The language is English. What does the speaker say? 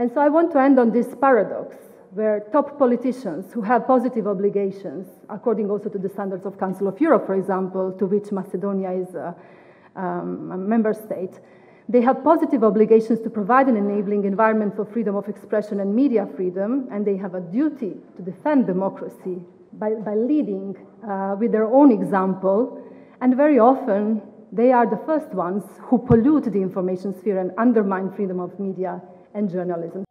And so I want to end on this paradox, where top politicians who have positive obligations, according also to the standards of Council of Europe, for example, to which Macedonia is a member state, they have positive obligations to provide an enabling environment for freedom of expression and media freedom, and they have a duty to defend democracy by leading with their own example. And very often, they are the first ones who pollute the information sphere and undermine freedom of media and journalism.